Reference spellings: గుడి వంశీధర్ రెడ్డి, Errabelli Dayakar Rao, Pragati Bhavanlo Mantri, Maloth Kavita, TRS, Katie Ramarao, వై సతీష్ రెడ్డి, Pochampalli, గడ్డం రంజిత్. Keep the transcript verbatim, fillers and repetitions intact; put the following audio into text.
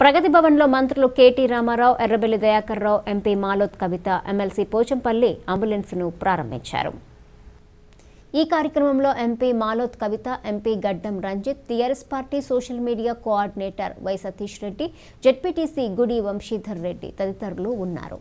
Pragati Bhavanlo Mantri Katie Ramarao, Errabelli Dayakar Rao, M P Maloth Kavita, M L C Pochampalli, ambulance nu prarambhincharu. ఈ కార్యక్రమంలో M P Maloth కవిత, M P గడ్డం రంజిత్, T R S party social media coordinator వై సతీష్ రెడ్డి, ZPTC గుడి వంశీధర్ రెడ్డి తదితరులు ఉన్నారు.